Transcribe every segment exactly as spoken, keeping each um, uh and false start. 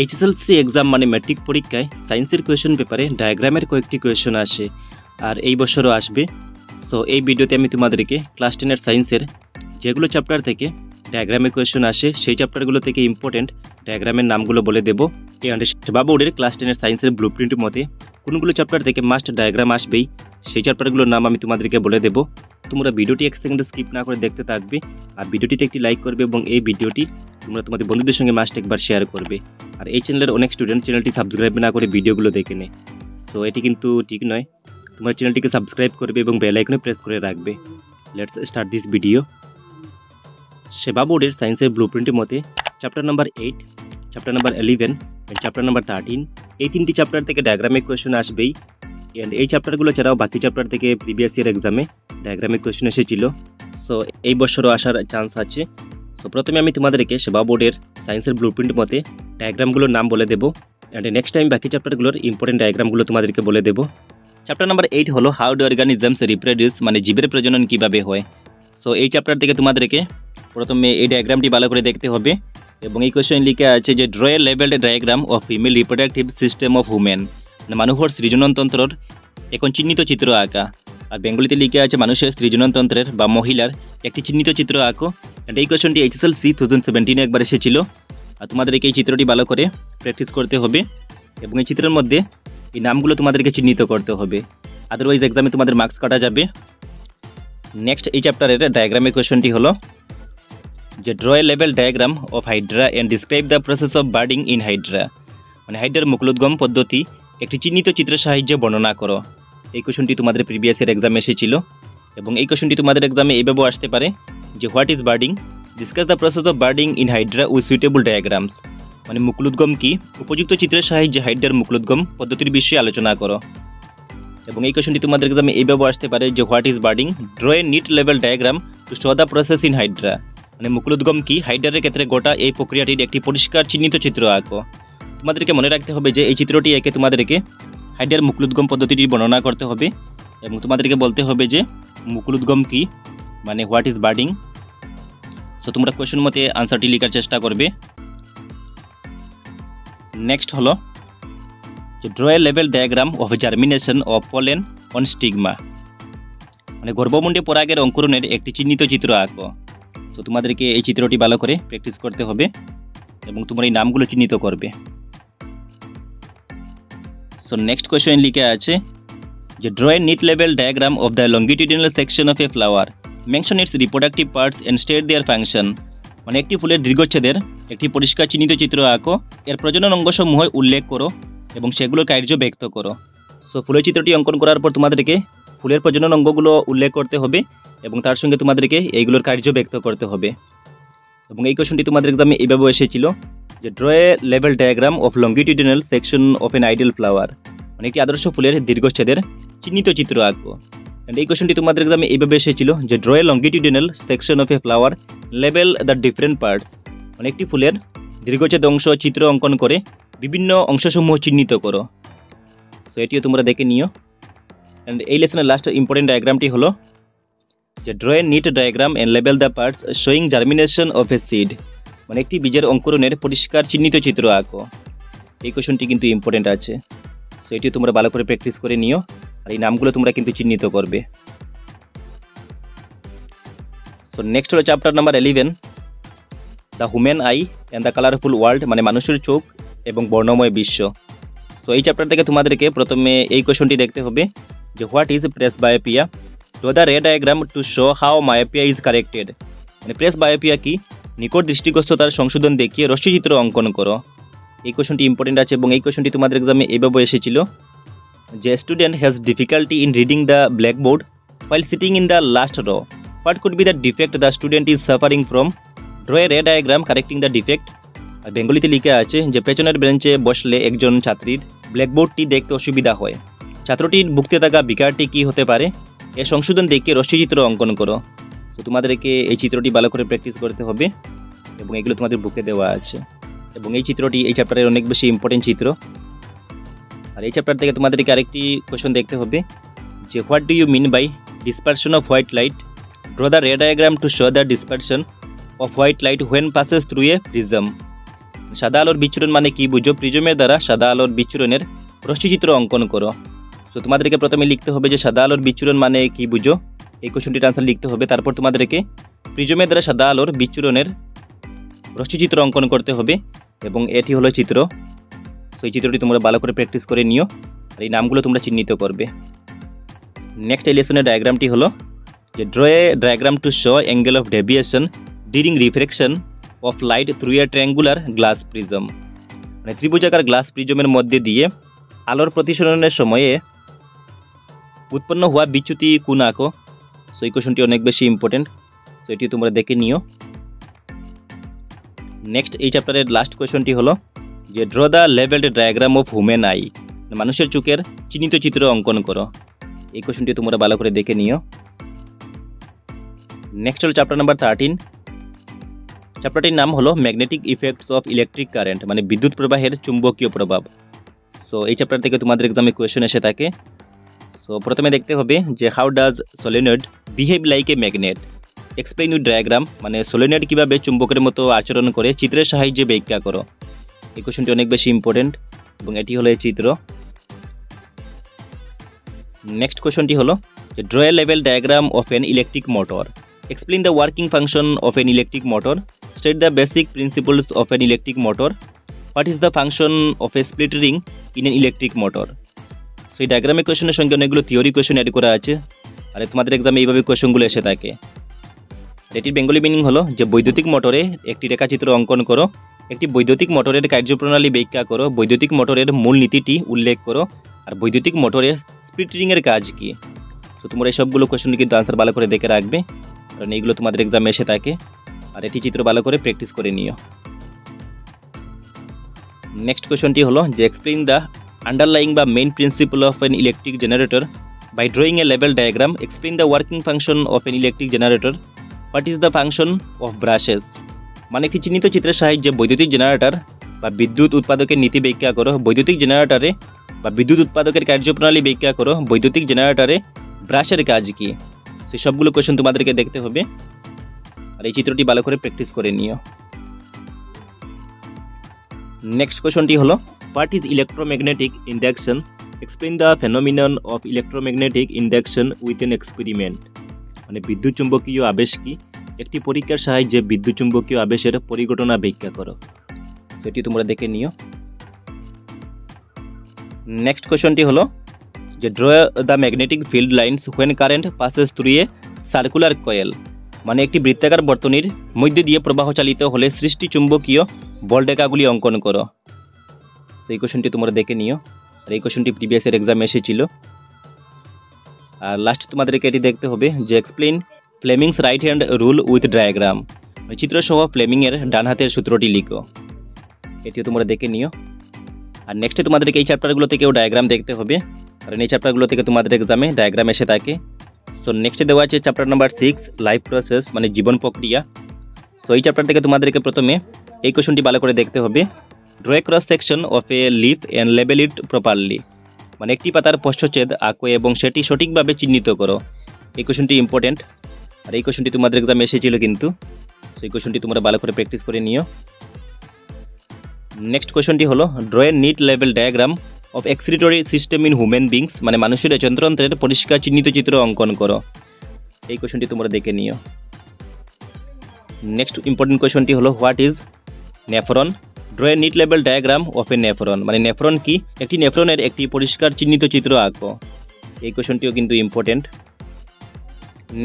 HSLC exam মানে matric পরীক্ষায় সায়েন্সের কোয়েশ্চন পেপারে ডায়াগ্রামের কয়েকটি কোয়েশ্চন আসে, আর এই বছরও আসবে। সো এই ভিডিওতে আমি তোমাদেরকে ক্লাস টেনের সায়েন্সের যেগুলো চ্যাপ্টার থেকে ডায়াগ্রামে কোয়েশ্চন আসে সেই চ্যাপ্টারগুলো থেকে ইম্পর্টেন্ট ডায়াগ্রামের নামগুলো বলে দেবো। এই আন্ডারস্ট্যান্ড বা বোর্ডের ক্লাস টেনের সায়েন্সের ব্লু প্রিন্ট মতে কোনগুলো চ্যাপ্টার থেকে মাস্ট ডায়াগ্রাম আসবেই সেই চ্যাপ্টারগুলোর নাম আমি তোমাদেরকে বলে দেবো। তোমরা ভিডিওটি এক সেকেন্ডে স্কিপ না করে দেখতে থাকবে, আর ভিডিওটিতে একটি লাইক করবে এবং এই ভিডিওটি তোমরা তোমাদের বন্ধুদের সঙ্গে মাস্ট একবার শেয়ার করবে। আর এই চ্যানেলের অনেক স্টুডেন্ট চ্যানেলটি সাবস্ক্রাইব না করে ভিডিওগুলো দেখে নেয়, সো এটি কিন্তু ঠিক নয়। তোমরা চ্যানেলটিকে সাবস্ক্রাইব করবে এবং বেল আইকনে প্রেস করে রাখবে। Let's start this video. SEBA বোর্ডের সায়েন্সের ব্লু প্রিন্টের মতে chapter number eight, chapter number eleven and chapter number thirteen, এই তিনটি চ্যাপ্টার থেকে ডায়াগ্রামিক কোয়েশ্চন আসবেই। অ্যান্ড এই চ্যাপ্টারগুলো ছাড়াও বাকি চ্যাপ্টার থেকে প্রিভিয়াস ইয়ার এক্সামে ডায়াগ্রামিক কোয়েশ্চন এসেছিল, সো এই বছরও আসার চান্স আছে। সো প্রথমে আমি তোমাদেরকে সেবা বোর্ডের সায়েন্সের ব্লু প্রিন্ট মতে ডায়াগ্রামগুলোর নাম বলে দেবো, অ্যান্ড নেক্সট টাইম বাকি চ্যাপ্টারগুলোর ইম্পর্টেন্ট ডায়াগ্রামগুলো তোমাদেরকে বলে দেবো। চ্যাপ্টার নাম্বার এইট হলো হাউ ডু অর্গানিজমস রিপ্রোডিউস, মানে জীবের প্রজনন কীভাবে হয়। সো এই চ্যাপ্টার থেকে তোমাদেরকে প্রথমে এই ডায়াগ্রামটি ভালো করে দেখতে হবে, এবং এই কোয়েশ্চন লিখে আছে যে draw a labelled diagram of female reproductive system of human, মানে মানুষের সৃজনতন্ত্রের এখন চিহ্নিত চিত্র আঁকা। আর বেঙ্গলিতে লিখে আছে মানুষের সৃজনতন্ত্রের বা মহিলার একটি চিহ্নিত চিত্র আঁকো। অ্যান্ড এই কোয়েশ্চনটি এইচএসএলসি টু থাউজেন্ড সেভেন্টিনে একবার এসেছিল, আর তোমাদেরকে এই চিত্রটি ভালো করে প্র্যাকটিস করতে হবে এবং এই চিত্রের মধ্যে এই নামগুলো তোমাদেরকে চিহ্নিত করতে হবে, আদারওয়াইজ এক্সামে তোমাদের মার্কস কাটা যাবে। নেক্সট এই চ্যাপ্টারের ডায়াগ্রামের কোয়েশ্চনটি হলো যে ড্র এ লেভেল diagram of hydra and describe the process of budding in hydra, মানে হাইড্রার মুকুলোদ্গম পদ্ধতি একটি চিহ্নিত চিত্রের সাহায্যে বর্ণনা করো। এই কোয়েশনটি তোমাদের প্রিভিয়াস ইয়ার এক্সামে এসেছিল, এবং এই কোয়েশনটি তোমাদের এক্সামে এইভাবেও আসতে পারে যে what is budding, discuss the process of budding in hydra with suitable diagrams, মানে মুকুলোদ্গম কি, উপযুক্ত চিত্রের সাহায্যে হাইড্রার মুকুলোদ্গম পদ্ধতির বিষয়ে আলোচনা করো। এবং এই কোয়েশনটি তোমাদের এক্সামে এইভাবেও আসতে পারে যে what is budding, draw a neat লেভেল diagram to show the process in hydra, মানে মুকুলোদ্গম কি, হাইড্রার ক্ষেত্রে গোটা এই প্রক্রিয়াটির একটি পরিষ্কার চিহ্নিত চিত্র আঁকো। তোমাদেরকে মনে রাখতে হবে যে এই চিত্রটি একে তোমাদেরকে হাইড্রার মুকুলোদ্গম পদ্ধতিটি বর্ণনা করতে হবে, এবং তোমাদেরকে বলতে হবে যে মুকুলোদ্গম কি, মানে হোয়াট ইজ বার্ডিং। সো তোমরা কোয়েশন মতে আনসারটি লেখার চেষ্টা করবে। নেক্সট হলো যে ড্র এ লেভেল diagram of germination of pollen on stigma, মানে গর্ভমুণ্ডে পরাগের অঙ্কুরণের একটি চিহ্নিত চিত্র আঁকো। তো তোমাদেরকে এই চিত্রটি ভালো করে প্র্যাকটিস করতে হবে এবং তোমার এই নামগুলো চিহ্নিত করবে। সো নেক্সট কোয়েশ্চন লিখে আছে যে ড্র এ নিট লেভেল diagram of the longitudinal section of a flower, mention its reproductive parts and state their function, মানে একটি ফুলের দীর্ঘচ্ছেদের একটি পরিষ্কার চিহ্নিত চিত্র আঁকো, এর প্রজনন অঙ্গসমূহ উল্লেখ করো এবং সেগুলোর কার্য ব্যক্ত করো। সো ফুলের চিত্রটি অঙ্কন করার পর তোমাদেরকে ফুলের প্রজনন অঙ্গগুলো উল্লেখ করতে হবে এবং তার সঙ্গে তোমাদেরকে এইগুলোর কার্য ব্যক্ত করতে হবে। এবং এই কোয়েশনটি তোমাদের এক্সামে এইভাবে এসেছিল যে ড্র এ লেভেল diagram of longitudinal section of an ideal flower, মানে একটি আদর্শ ফুলের দীর্ঘচ্ছেদের চিহ্নিত চিত্র আঁকো। অ্যান্ড এই কোয়েশনটি তোমাদের এক্সামে এইভাবে এসেছিল যে draw a longitudinal section of a flower লেভেল দ্য ডিফারেন্ট পার্টস, মানে একটি ফুলের দীর্ঘচ্ছেদ অংশ চিত্র অঙ্কন করে বিভিন্ন অংশসমূহ চিহ্নিত করো। সো এটিও তোমরা দেখে নিও। অ্যান্ড এই লেসনের লাস্ট ইম্পর্টেন্ট ডায়াগ্রামটি হলো যে draw a neat diagram and label the parts showing germination of a seed, মানে একটি বীজের অঙ্কুরণের পরিষ্কার চিহ্নিত চিত্র আঁকো। এই কোয়েশনটি কিন্তু ইম্পর্টেন্ট আছে, সো এটিও তোমরা ভালো করে প্র্যাকটিস করে নিও, আর এই নামগুলো তোমরা কিন্তু চিহ্নিত করবে। সো নেক্সট হলো chapter number eleven, the human eye and the colourful world, মানে মানুষের চোখ এবং বর্ণময় বিশ্ব। সো এই চ্যাপ্টার থেকে তোমাদেরকে প্রথমে এই কোয়েশনটি দেখতে হবে যে what is presbyopia, draw the ray diagram to show how myopia is corrected, মানে প্রেসবায়োপিয়া কি, নিকট দৃষ্টিগ্রস্ততার সংশোধন দেখিয়ে রশ্মিচিত্র অঙ্কন করো। এই কোয়েশনটি ইম্পর্টেন্ট আছে, এবং এই কোয়েশনটি তোমাদের এক্সামে এইভাবে এসেছিল যে student has difficulty in reading the blackboard while sitting in the last row, what could be the defect the student is suffering from, draw a ray diagram correcting the defect. আর বেঙ্গলিতে লিখে আছে যে পেছনের বেঞ্চে বসলে একজন ছাত্রীর ব্ল্যাকবোর্ডটি দেখতে অসুবিধা হয়, ছাত্রটির ভুগতে থাকা বিকারটি কী হতে পারে, এ সংশোধন দেখিয়ে রশ্মিচিত্র অঙ্কন করো। তো তোমাদেরকে এই চিত্রটি ভালো করে প্র্যাকটিস করতে হবে, এবং এগুলো তোমাদের বুকে দেওয়া আছে, এবং এই চিত্রটি এই চ্যাপ্টারের অনেক বেশি ইম্পর্টেন্ট চিত্র। আর এই চ্যাপ্টার থেকে তোমাদেরকে আরেকটি কোয়েশন দেখতে হবে যে what do you mean by dispersion of white light, draw the ray diagram to show the dispersion of white light when passes through a prism, সাদা আলোর বিচ্ছুরণ মানে কি বুঝো? প্রিজমের দ্বারা সাদা আলোর বিচ্ছুরণের রশ্মিচিত্র অঙ্কন করো। তো তোমাদেরকে প্রথমে লিখতে হবে যে সাদা আলোর বিচ্ছুরণ মানে কি বুঝো, এই কোশ্চেনটির আনসার লিখতে হবে। তারপর তোমাদেরকে প্রিজমের দ্বারা সাদা আলোর বিচ্ছুরণের রশ্মিচিত্র অঙ্কন করতে হবে এবং এটি হলো চিত্র। তো এই চিত্রটি তোমরা ভালো করে প্র্যাকটিস করে নিও, আর এই নামগুলো তোমরা চিহ্নিত করবে। নেক্সট এই লেসনের ডায়াগ্রামটি হলো যে draw a diagram to show angle of deviation during refraction of light through a triangular glass prism. মানে ত্রিভুজাকার গ্লাস প্রিজমের মধ্যে দিয়ে আলোর প্রতিসরণের সময়ে উৎপন্ন হওয়া বিচ্যুতি কোন আঁকো। সো এই কোশ্চেনটি অনেক বেশি ইম্পর্টেন্ট, সো এটি তোমরা দেখে নিও। নেক্সট এই চ্যাপ্টারের লাস্ট কোশ্চেনটি হলো যে draw the labelled diagram of human eye, মানুষের চোখের চিহ্নিত চিত্র অঙ্কন করো। এই কোশ্চেনটি তোমরা ভালো করে দেখে নিও। নেক্সট হল চ্যাপ্টার নাম্বার থার্টিন। চ্যাপ্টারটির নাম হলো magnetic effects of electric current, মানে বিদ্যুৎ প্রবাহের চুম্বকীয় প্রভাব। সো এই চ্যাপ্টার থেকে তোমাদের এক্সামে কোয়েশন এসে থাকে। সো প্রথমে দেখতে হবে যে how does solenoid behave like a magnet, explain with diagram. মানে সলিনয়েড কীভাবে চুম্বকের মতো আচরণ করে চিত্রের সাহায্যে ব্যাখ্যা করো। এই কোয়েশনটি অনেক বেশি ইম্পর্টেন্ট এবং এটি হলো এই চিত্র। নেক্সট কোয়েশনটি হলো যে ড্র এ লেভেল diagram of an electric motor, explain the working function of an electric motor, state the basic principles of an electric motor, what is the function of a split ring in an electric motor. So এই ডায়াগ্রামে কোয়েশনের সঙ্গে অনেকগুলো theory question add করা আছে, আর তোমাদের এক্সামে এইভাবে কোয়েশনগুলো এসে থাকে। এটির বেঙ্গলি মিনিং হলো যে বৈদ্যুতিক মোটরে একটি রেখাচিত্র অঙ্কন করো, একটি বৈদ্যুতিক মোটরের কার্যপ্রণালী ব্যাখ্যা করো, বৈদ্যুতিক মোটরের মূল নীতিটি উল্লেখ করো, আর বৈদ্যুতিক মোটরের স্প্লিট রিংয়ের কাজ কী। তো তোমরা এই সবগুলো কোয়েশনের কিন্তু আনসার ভালো করে দেখে রাখবে, কারণ এইগুলো তোমাদের এক্সামে এসে থাকে, আর এটি চিত্র ভালো করে প্র্যাকটিস করে নিও। নেক্সট কোয়েশনটি হলো যে এক্সপ্লেইন দ্য আন্ডারলাইং বা main principle of an electric generator by drawing a লেভেল diagram, explain the working function of an electric generator, what is the function of brushes. মানে একটি চিহ্নিত চিত্রের সাহায্যে বৈদ্যুতিক জেনারেটর বা বিদ্যুৎ উৎপাদকের নীতি ব্যাখ্যা করো, বৈদ্যুতিক জেনারেটরে বা বিদ্যুৎ উৎপাদকের কার্যপ্রণালী ব্যাখ্যা করো, বৈদ্যুতিক জেনারেটরে ব্রাশের কাজ কী। সেই সবগুলো কোয়েশন তোমাদেরকে দেখতে হবে, আর এই চিত্রটি ভালো করে প্র্যাকটিস করে নিও। নেক্সট কোয়েশনটি হলো what is electromagnetic induction, explain the phenomenon of electromagnetic induction with an experiment. মানে বিদ্যুৎ চুম্বকীয় আবেশ কি, একটি পরীক্ষার সাহায্যে বিদ্যুৎ চুম্বকীয় আবেশের পরিঘটনা ব্যাখ্যা করো। সেটি তোমরা দেখে নিও। নেক্সট কোয়েশনটি হলো যে draw the magnetic field lines when current passes through a circular coil, মানে একটি বৃত্তাকার বর্তনীর মধ্যে দিয়ে প্রবাহ চালিত হলে সৃষ্টি চুম্বকীয় বলরেখাগুলি অঙ্কন করো। সেই কোশ্চেনটি তোমরা দেখে নিও, আর এই কোশ্চেনটি প্রিভিয়াস এর এক্সামে এসেছিল। আর লাস্ট তোমাদেরকে এটি দেখতে হবে যে explain Fleming's right hand rule with diagram, চিত্রসহ ফ্লেমিংয়ের ডান হাতের সূত্রটি লিখো। এটিও তোমরা দেখে নিও। আর নেক্সটে তোমাদেরকে এই চ্যাপ্টারগুলো থেকেও ডায়াগ্রাম দেখতে হবে, কারণ এই চ্যাপ্টারগুলো থেকে তোমাদের এক্সামে ডায়াগ্রাম এসে থাকে। সো নেক্সটে দেওয়া আছে chapter number six life process, মানে জীবন প্রক্রিয়া। সো এই চ্যাপ্টার থেকে তোমাদেরকে প্রথমে এই কোয়েশনটি ভালো করে দেখতে হবে, draw a cross section of a leaf and label it properly, মানে একটি পাতার পশ্চচ্ছেদ আঁকো এবং সেটি সঠিকভাবে চিহ্নিত করো। এই কোয়েশনটি ইম্পর্টেন্ট, আর এই কোয়েশনটি তোমাদের এক্সামে এসেছিল কিন্তু। সো এই কোয়েশনটি তোমরা ভালো করে প্র্যাকটিস করে নিও। নেক্সট কোয়েশনটি হলো ড্র এ নিট লেভেল diagram of excretory system in human beings, মানে মানুষের যন্ত্রন্ত্রের পরিষ্কার চিহ্নিত চিত্র অঙ্কন করো। এই কোয়েশনটি তোমরা দেখে নিও। নেক্সট ইম্পর্টেন্ট কোয়েশনটি হলো what is nephron, draw a neat লেভেল ডায়াগ্রাম অফ এ নেফ্রন, মানে নেফ্রন কি, একটি নেফ্রনের একটি পরিষ্কার চিহ্নিত চিত্র আঁকো। এই কোয়েশনটিও কিন্তু ইম্পর্টেন্ট।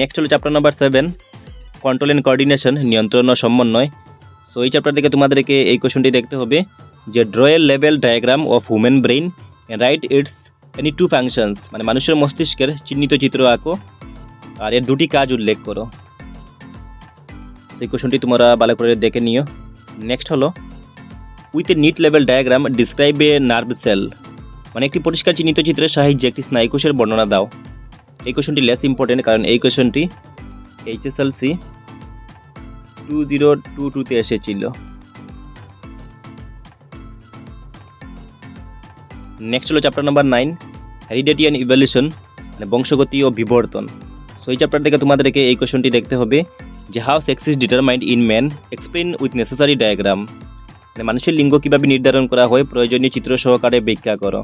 নেক্সট হলো chapter number seven control and coordination, নিয়ন্ত্রণ ও সমন্বয়। সো এই চ্যাপ্টার থেকে তোমাদেরকে এই কোয়েশনটি দেখতে হবে যে ড্র এ লেভেল diagram of human brain and write its any two functions, মানে মানুষের মস্তিষ্কের চিহ্নিত চিত্র আঁকো আর এর দুটি কাজ উল্লেখ করো। সেই কোয়েশনটি তোমরা ভালো করে দেখে নিও। নেক্সট হলো উইথ এ নিট লেভেল diagram describe a nerve cell, মানে একটি পরিষ্কার চিহ্নিত চিত্রের সাহায্যে একটি স্নায়ুকোষের বর্ণনা দাও। এই কোয়েশনটি লেস ইম্পর্টেন্ট, কারণ এই কোয়েশনটি এইচএসএলসি টু জিরো টু টুতে এসেছিল। নেক্সট হলো chapter number nine heredity and evolution, মানে বংশগতি ও বিবর্তন। সো এই চ্যাপ্টার থেকে তোমাদেরকে এই কোয়েশনটি দেখতে হবে যে how sex is determined in man, explain with necessary diagram, মানুষের লিঙ্গ কীভাবে নির্ধারণ করা হয় প্রয়োজনীয় চিত্র সহকারে ব্যাখ্যা করো।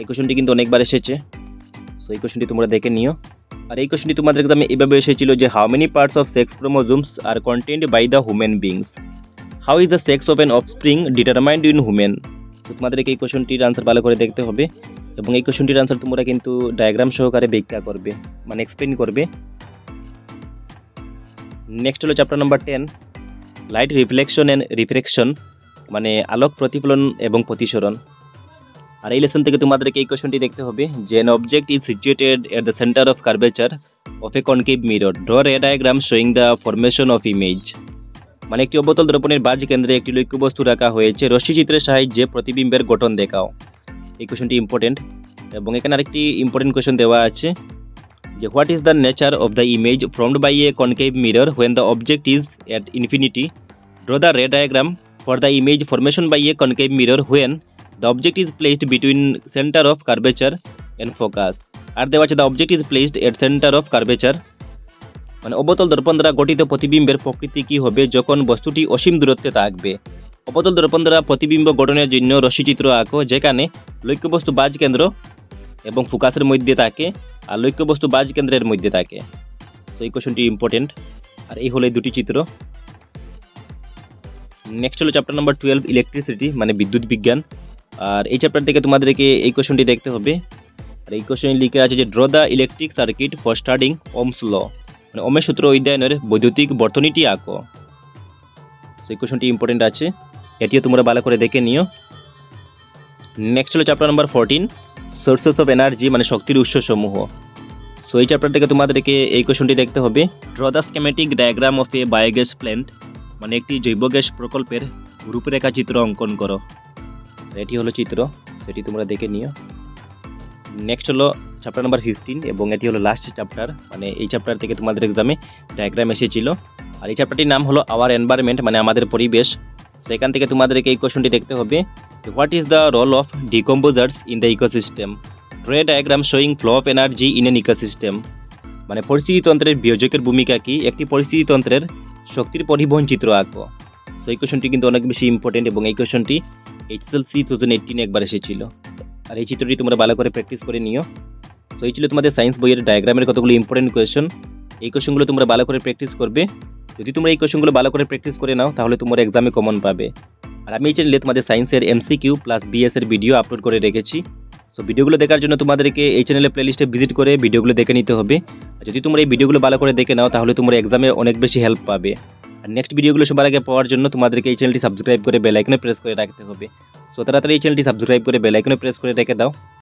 এই কোশ্চেনটি কিন্তু অনেকবার এসেছে, সো এই কোশ্চেনটি তোমরা দেখে নিও। আর এই কোশ্চেনটি তোমাদের এক্সামে এভাবে এসেছিল যে how many parts of sex chromosomes are contained by the human beings, how is the sex of an offspring determined in human. তোমাদেরকে এই কোশ্চেনটির আনসার ভালো করে দেখতে হবে এবং এই কোশ্চেনটির আনসার তোমরা কিন্তু ডায়াগ্রাম সহকারে ব্যাখ্যা করবে, মানে এক্সপ্লেন করবে। নেক্সট হলো chapter number ten, light reflection and refraction, মানে আলোক প্রতিফলন এবং প্রতিসরণ। আর এই লেসন থেকে তোমাদেরকে এই কোশ্চেনটি দেখতে হবে যে an object is situated at the centre of curvature of a concave mirror, draw a diagram showing the formation of image, মানে একটি অবতল দর্পণের বাজ কেন্দ্রে একটি লক্ষ্যবস্তু রাখা হয়েছে, রশ্মিচিত্রের সাহায্যে প্রতিবিম্বের গঠন দেখাও। এই কোশ্চেনটি ইম্পর্টেন্ট। এবং এখানে আরেকটি ইম্পর্টেন্ট কোশ্চেন দেওয়া আছে যে what is the nature of the image formed by a concave mirror when the object is at infinity, draw the ray diagram for the image formation by a concave mirror when the object is placed between centre of curvature and focus. আর দেওয়া আছে the object is placed at centre of curvature, মানে অবতল দর্পণ দ্বারা গঠিত প্রতিবিম্বের প্রকৃতি কী হবে যখন বস্তুটি অসীম দূরত্বে থাকবে। অবতল দর্পণ দ্বারা প্রতিবিম্ব গঠনের জন্য রশ্মিচিত্র আঁকো যেখানে লক্ষ্যবস্তু বাজ কেন্দ্র এবং ফোকাসের মধ্যে থাকে আর লক্ষ্যবস্তু বাজ কেন্দ্রের মধ্যে থাকে। তো এই কোশ্চেনটি ইম্পর্টেন্ট। আর এই হলো এই দুটি চিত্র। নেক্সট হলো চ্যাপ্টার নাম্বার টুয়েলভ, ইলেকট্রিসিটি, মানে বিদ্যুৎ বিজ্ঞান। আর এই চ্যাপ্টার থেকে তোমাদেরকে এই কোশ্চেনটি দেখতে হবে। আর এই কোশ্চেন লিখে আছে যে draw the electric circuit for studying Ohm's law, মানে ওমের সূত্র অধ্যয়নের বৈদ্যুতিক বর্তনীটি আঁকো। সেই কোশ্চেনটি ইম্পর্টেন্ট আছে, এটিও তোমরা ভালো করে দেখে নিও। নেক্সট হলো chapter number fourteen, sources of energy, মানে শক্তির উৎসসমূহ। সো এই চ্যাপ্টার থেকে তোমাদেরকে এই কোশ্চেনটি দেখতে হবে draw the schematic diagram of a biogas plant, মানে একটি জৈব গ্যাস প্রকল্পের রূপরেখা চিত্র অঙ্কন করো। এটি হলো চিত্র, সেটি তোমরা দেখে নিও। নেক্সট হলো চ্যাপ্টার নাম্বার ফিফটিন এবং এটি হলো লাস্ট চ্যাপ্টার, মানে এই চ্যাপ্টার থেকে তোমাদের এক্সামে ডায়াগ্রাম এসেছিল। আর এই চ্যাপ্টারটির নাম হলো আওয়ার এনভায়রনমেন্ট, মানে আমাদের পরিবেশ। সেখান থেকে তোমাদেরকে এই কোশ্চেনটি দেখতে হবে what is the role of decomposers in the ecosystem, draw a diagram showing flow of energy in an ecosystem, মানে পরিস্থিতিতন্ত্রের বিয়োজকের ভূমিকা কী, একটি পরিস্থিতিতন্ত্রের শক্তির পরিবহন চিত্র আঁকো। সো এই কোশ্চেনটি কিন্তু অনেক বেশি ইম্পর্টেন্ট এবং এই কোশ্চেনটি এইচএসএলসি টু থাউজেন্ড এইটিনে একবার এসেছিল। আর এই চিত্রটি তোমরা ভালো করে প্র্যাকটিস করে নিও। তো এই ছিল তোমাদের সায়েন্স বইয়ের ডায়াগ্রামের কতগুলো ইম্পর্টেন্ট কোয়েশন। এই কোয়েশনগুলো তোমরা ভালো করে প্র্যাকটিস করবে। যদি তোমরা এই কোয়েশনগুলো ভালো করে প্র্যাকটিস করে নাও তাহলে তোমরা এক্সামে কমন পাবে। আর আমি এই চ্যানেলে তোমাদের সায়েন্সের এমসিকিউ প্লাস বিএস এর ভিডিও আপলোড করে রেখেছি। সো ভিডিওগুলো দেখার জন্য তোমাদেরকে এই চ্যানেলের প্লেলিস্টে ভিজিট করে ভিডিওগুলো দেখে নিতে হবে। আর যদি তোমরা এই ভিডিওগুলো ভালো করে দেখে নাও তাহলে তোমরা এক্সামে অনেক বেশি হেল্প পাবে। আর নেক্সট ভিডিওগুলো সবার আগে পাওয়ার জন্য তোমাদেরকে এই চ্যানেলটি সাবস্ক্রাইব করে বেল আইকনে প্রেস করে রাখতে হবে। সো তাড়াতাড়ি এই চ্যানেলটি সাবস্ক্রাইব করে বেল আইকনে প্রেস করে রেখে দাও।